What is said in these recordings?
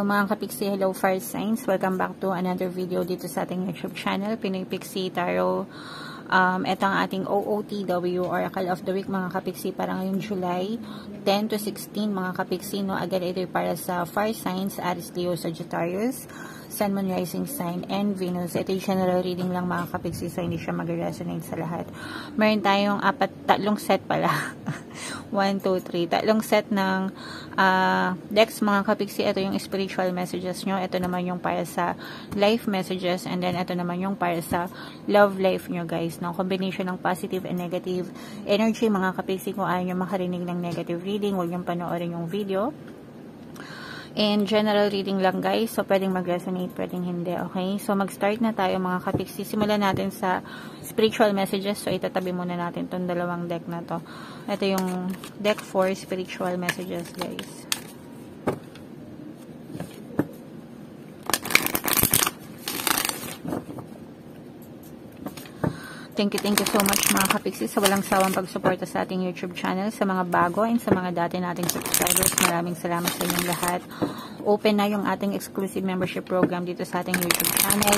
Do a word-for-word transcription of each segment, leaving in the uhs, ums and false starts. Hello mga kapixie, hello fire signs. Welcome back to another video dito sa ating YouTube channel, Pinoy Pixie Tarot. Um, ito ang ating O O T W, Oracle of the Week mga kapixie para ngayong July ten to sixteen mga kapixie. No? Agad ito para sa fire signs, Aristeo, Sagittarius, Sun, Moon, Rising sign, and Venus. Ito yung general reading lang mga kapixie, so hindi siya mag-resonate sa lahat. Meron tayong apat, tatlong set pala. one, two, three. Tatlong set ng uh, decks mga kapixie. Ito yung spiritual messages nyo. Ito naman yung para sa life messages. And then, ito naman yung para sa love life nyo guys. No? Combination ng positive and negative energy mga kapixie. Kung ayaw nyo makarinig ng negative reading, huwag nyo panoorin yung video. And general reading lang guys. So, pwedeng mag-resonate, pwedeng hindi. Okay? So, mag-start na tayo mga kapixie. Simulan natin sa spiritual messages. So, itatabi muna natin itong dalawang deck na to. Ito yung deck for spiritual messages guys. Thank you, thank you so much mga kapixie sa walang sawang pagsuporta sa ating YouTube channel, sa mga bago and sa mga dati nating subscribers. Maraming salamat sa inyong lahat. Open na yung ating exclusive membership program dito sa ating YouTube channel.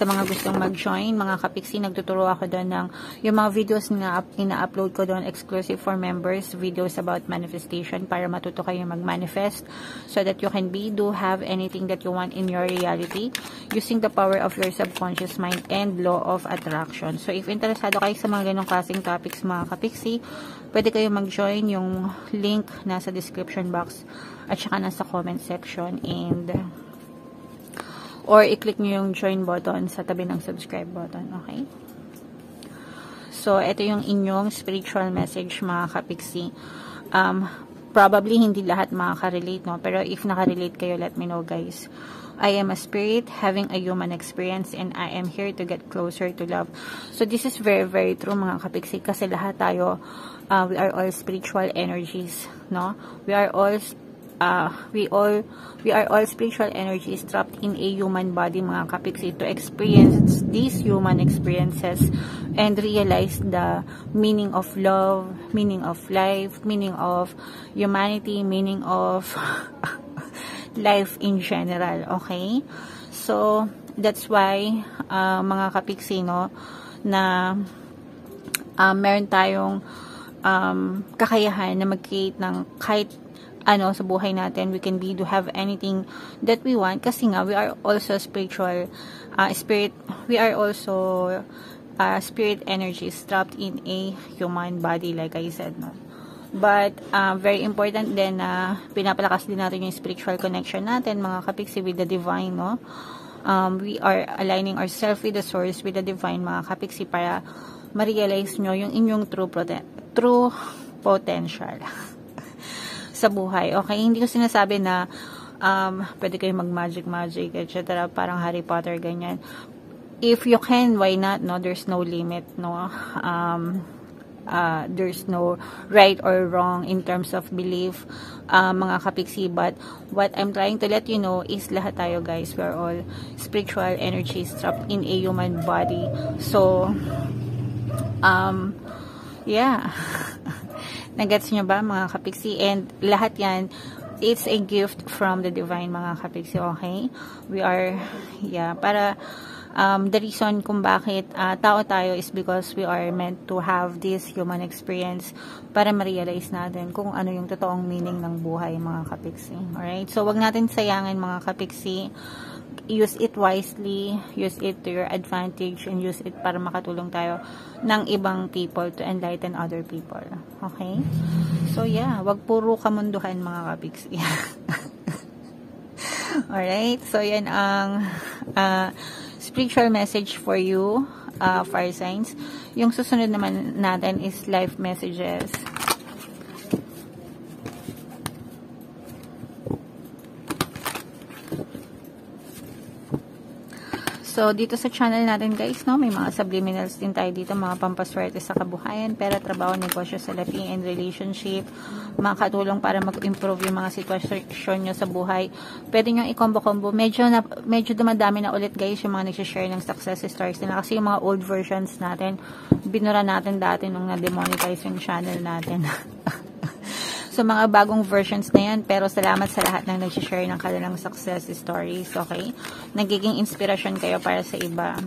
Sa mga gustong mag-join, mga kapixie, nagtuturo ako doon ng yung mga videos na ina-upload ko doon, exclusive for members, videos about manifestation para matuto kayo mag-manifest so that you can be, do, have anything that you want in your reality using the power of your subconscious mind and law of attraction. So, if interesado kayo sa mga ganong klaseng topics mga kapixie, pwede kayo mag-join. Yung link nasa description box at saka nasa comment section, and or i-click nyo yung join button sa tabi ng subscribe button. Okay? So, ito yung inyong spiritual message mga kapixie. Um, probably hindi lahat makaka-relate, no? Pero if nakarelate kayo, let me know guys. I am a spirit having a human experience and I am here to get closer to love. So, this is very, very true mga kapixie kasi lahat tayo, uh, we are all spiritual energies, no? We are all, uh, we all, we are all spiritual energies trapped in a human body mga kapixie to experience these human experiences and realize the meaning of love, meaning of life, meaning of humanity, meaning of... life in general, okay? So, that's why, uh, mga kapixie, no, na uh, meron tayong um, kakayahan na mag-create ng kahit ano sa buhay natin. We can be, do, have anything that we want kasi nga, we are also spiritual, uh, spirit, we are also uh, spirit energy trapped in a human body, like I said, no? But, uh, very important din na uh, pinapalakas din natin yung spiritual connection natin, mga kapixie, with the divine, no? Um, we are aligning ourselves with the source, with the divine, mga kapixie, para ma-realize nyo yung inyong true, poten true potential sa buhay. Okay? Hindi ko sinasabi na um, pwede kayo mag-magic-magic, et cetera. Parang Harry Potter, ganyan. If you can, why not, no? There's no limit, no? Um... Uh, there's no right or wrong in terms of belief, uh, mga kapixie, but what I'm trying to let you know is lahat tayo guys, we're all spiritual energies trapped in a human body. So, um, yeah. Nagets nyo ba mga kapixie? And lahat yan, it's a gift from the divine mga kapixie, okay? We are, yeah, para... Um, the reason kung bakit uh, tao tayo is because we are meant to have this human experience para ma-realize natin kung ano yung totoong meaning ng buhay mga kapixie. Alright? So, wag natin sayangin mga kapixie. Use it wisely. Use it to your advantage and use it para makatulong tayo ng ibang people to enlighten other people. Okay? So, yeah. Wag puro kamunduhan mga kapixie. Alright? So, yan ang uh, spiritual message for you, uh, fire signs. Yung susunod naman natin is life messages. So, dito sa channel natin guys, no, may mga subliminals din tayo dito, mga pampaswerte sa kabuhayan, pera, trabaho, negosyo, salapi, and relationship. Makakatulong para mag-improve yung mga sitwasyon nyo sa buhay. Pwede nyo i-combo-combo. Medyo, na, medyo dumadami na ulit guys yung mga nagsishare ng success stories nila. Kasi yung mga old versions natin, binura natin dati nung na-demonetize yung channel natin. So, mga bagong versions na yan. Pero salamat sa lahat ng nag-share ng kanilang success stories. Okay? Nagiging inspirasyon kayo para sa iba.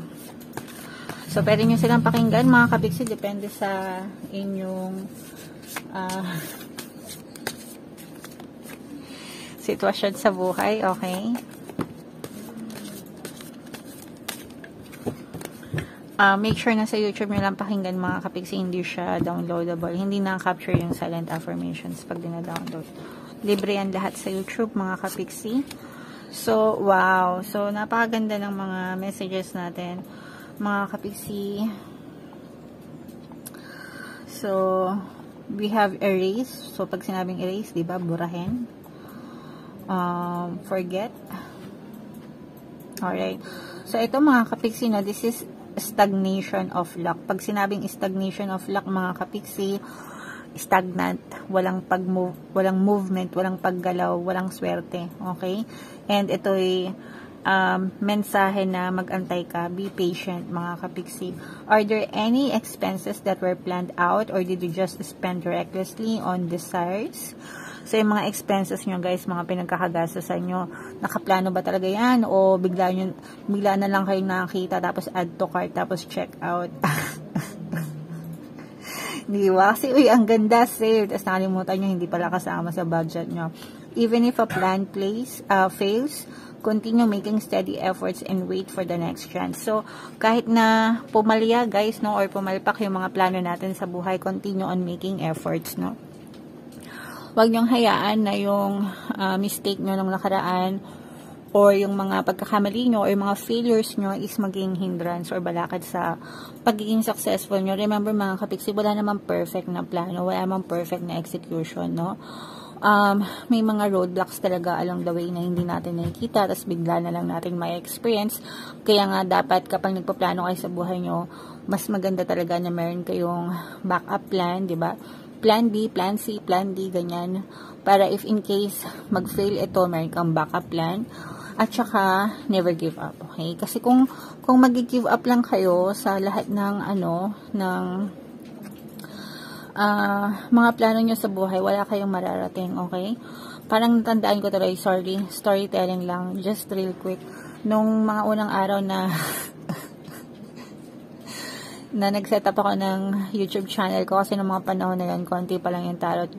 So, pwede nyo silang pakinggan, mga kapiksi. Depende sa inyong uh, sitwasyon sa buhay. Okay? Uh, make sure na sa YouTube nyo lang pakinggan, mga kapiksi. Hindi siya downloadable. Hindi na-capture yung silent affirmations pag dina-download. Libre yan lahat sa YouTube, mga kapiksi. So, wow. So, napakaganda ng mga messages natin, mga kapiksi. So, we have erase. So, pag sinabing erase, diba, burahin. Um, forget. Alright. So, ito, mga kapiksi, no, this is stagnation of luck. Pag sinabing stagnation of luck, mga kapiksi, stagnant, walang pag-move, walang movement, walang paggalaw, walang swerte. Okay? And ito'y Um, mensahe na magantay ka, be patient, mga kapiksi. Are there any expenses that were planned out or did you just spend recklessly on desires? So, yung mga expenses nyo, guys, mga pinagkakagastusan nyo, nakaplano ba talaga yan? O bigla, nyo, bigla na lang kayo nakakita, tapos add to cart, tapos check out. Di ba? Kasi, uy, ang ganda, save. Tapos nakalimutan nyo, hindi pala kasama sa budget nyo. Even if a plan plays, uh, fails, continue making steady efforts and wait for the next chance. So, kahit na pumalya, guys, no, or pumalpak yung mga plano natin sa buhay, continue on making efforts, no. Huwag niyong hayaan na yung uh, mistake niyo nung nakaraan or yung mga pagkakamali niyo or yung mga failures niyo is maging hindrance or balakad sa pagiging successful niyo. Remember, mga kapiksi, wala namang perfect na plano, wala namang perfect na execution, no. Um, may mga roadblocks talaga along the way na hindi natin nakikita, tapos bigla na lang natin may experience. Kaya nga dapat kapag nagpaplano kayo sa buhay nyo, mas maganda talaga na meron kayong backup plan, di ba? Plan B, plan C, plan D, ganyan. Para if in case mag-fail ito, meron kang backup plan. At saka, never give up, okay? Kasi kung, kung mag-give up lang kayo sa lahat ng ano, ng Uh, mga plano nyo sa buhay, wala kayong mararating, okay? Parang natandaan ko tuloy, sorry, storytelling lang, just real quick. Nung mga unang araw na na nag-set up ako ng YouTube channel ko, kasi nung mga panahon na yan, konti pa lang yung tarot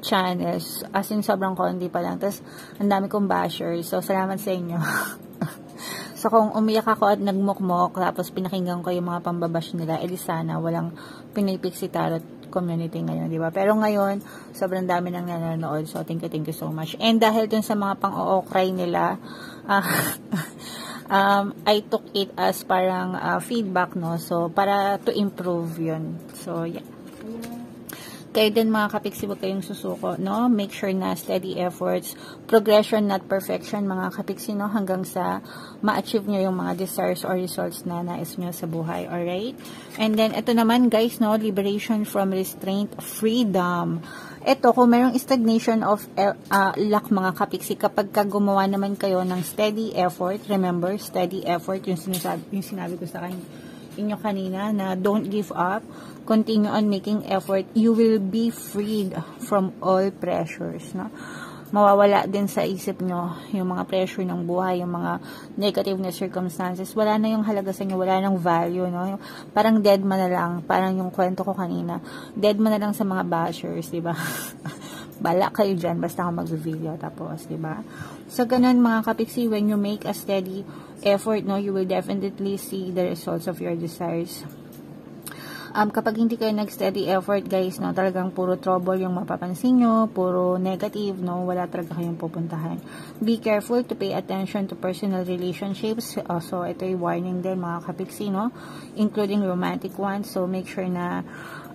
channels. As in, sobrang konti pa lang. Tapos, ang dami kong bashers. So, salamat sa inyo. So, kung umiyak ako at nagmukmok, tapos pinakinggan ko yung mga pambabash nila, edi sana walang Pinoy Pixie Tarot community ngayon, di ba? Pero ngayon, sobrang dami nang nanonood. So, thank you, thank you so much. And dahil dun sa mga pang-o-cry nila, uh, um, I took it as parang uh, feedback, no? So, para to improve yun. So, yeah. Kayo din, mga kapiksi, huwag kayong susuko, no? Make sure na steady efforts, progression, not perfection, mga kapiksi, no? Hanggang sa ma-achieve nyo yung mga desires or results na nais nyo sa buhay, alright? And then, ito naman, guys, no? Liberation from restraint, freedom. Ito, kung merong stagnation of uh, luck, mga kapiksi, kapag ka gumawa naman kayo ng steady effort, remember, steady effort, yung sinasabi, yung sinabi ko sa kanya, inyo kanina na don't give up, continue on making effort, you will be freed from all pressures, no? Mawawala din sa isip nyo yung mga pressure ng buhay, yung mga negative na circumstances, wala na yung halaga sa inyo, wala nang value, no? Parang dead man na lang, parang yung kwento ko kanina, dead man na lang sa mga bashers, diba? Bala kayo dyan, basta ako mag-video tapos, diba? So, ganun, mga kapiksi, when you make a steady effort, no, you will definitely see the results of your desires. Um, kapag hindi kayo nag-steady effort, guys, no, talagang puro trouble yung mapapansin nyo, puro negative, no, wala talaga kayong pupuntahan. Be careful to pay attention to personal relationships. Also, ito yung warning din, mga kapiksi, no, including romantic ones. So, make sure na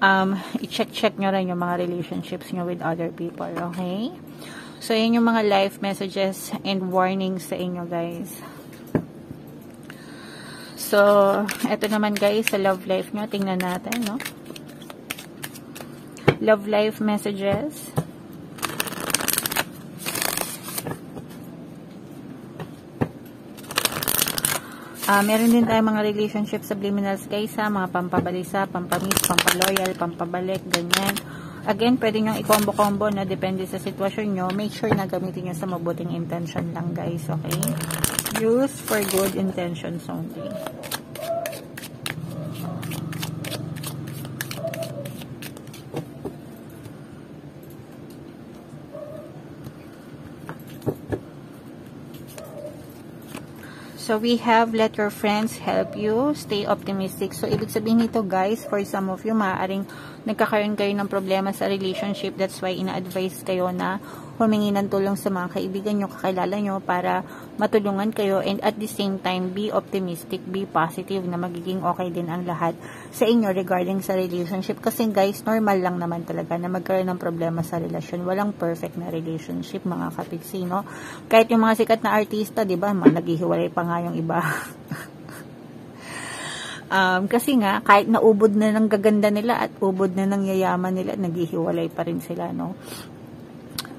um, i-check-check nyo rin yung mga relationships nyo with other people, okay? So, yun yung mga life messages and warnings sa inyo, guys. So, eto naman, guys, sa love life nyo. Tingnan natin, no? Love life messages. Uh, meron din tayong mga relationship subliminals, guys, ha? Mga pampabalisa, pampamis, pampaloyal, pampabalik, ganyan. Again, pwede nyo i-combo-combo, no? Depende sa sitwasyon nyo. Make sure na gamitin nyo sa mabuting intention lang, guys. Okay? Use for good intentions only. So, we have let your friends help you. Stay optimistic. So, ibig sabihin nito, guys, for some of you, maaaring nagkakaroon kayo ng problema sa relationship. That's why, ina-advise kayo na humingi ng tulong sa mga kaibigan nyo, kakilala nyo, para matulungan kayo. And at the same time, be optimistic, be positive na magiging okay din ang lahat sa inyo regarding sa relationship. Kasi, guys, normal lang naman talaga na magkaroon ng problema sa relasyon. Walang perfect na relationship, mga kapiksi, no? Kahit yung mga sikat na artista, diba, naghihiwalay pa nga yung iba. um, kasi nga, kahit naubod na ng gaganda nila at ubod na ng yayaman nila, naghihiwalay pa rin sila, no?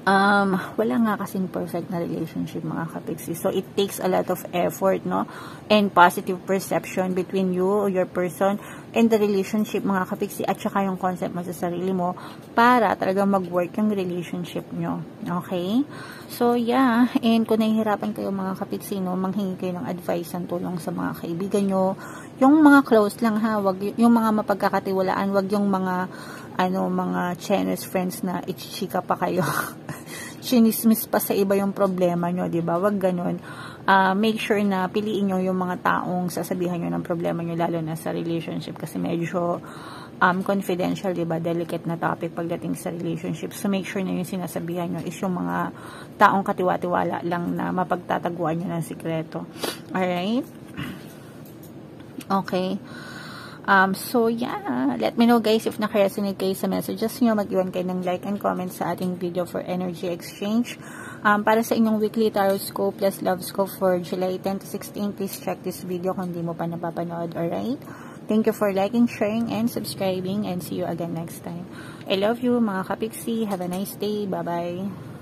Um, wala nga kasing perfect na relationship, mga kapiksi. So, it takes a lot of effort, no? And positive perception between you, your person, and the relationship, mga kapiksi, at saka yung concept mo sa sarili mo para talaga mag-work yung relationship nyo. Okay? So, yeah. And kung nahihirapan kayo, mga kapiksi, no? Manghingi kayo ng advice and tulong sa mga kaibigan nyo. Yung mga close lang, ha? Wag, yung mga mapagkakatiwalaan, wag yung mga ano, mga Chinese friends na ichichika pa kayo. Chinismis pa sa iba yung problema nyo, diba? Wag ganun. Uh, make sure na piliin nyo yung mga taong sasabihan nyo ng problema nyo, lalo na sa relationship, kasi medyo um, confidential, diba? Delicate na topic pagdating sa relationship. So, make sure na yung sinasabihan nyo is yung mga taong katiwa-tiwala lang na mapagtataguan nyo ng sikreto. Alright? Okay. Um, so, yeah. Let me know, guys, if nakaresonate kayo sa messages nyo. Mag-iwan kayo ng like and comment sa ating video for energy exchange. Um, para sa inyong weekly tarot scope plus love scope for July tenth to sixteenth, please check this video kung di mo pa napapanood. Alright? Thank you for liking, sharing, and subscribing. And see you again next time. I love you, mga kapiksi. Have a nice day. Bye-bye.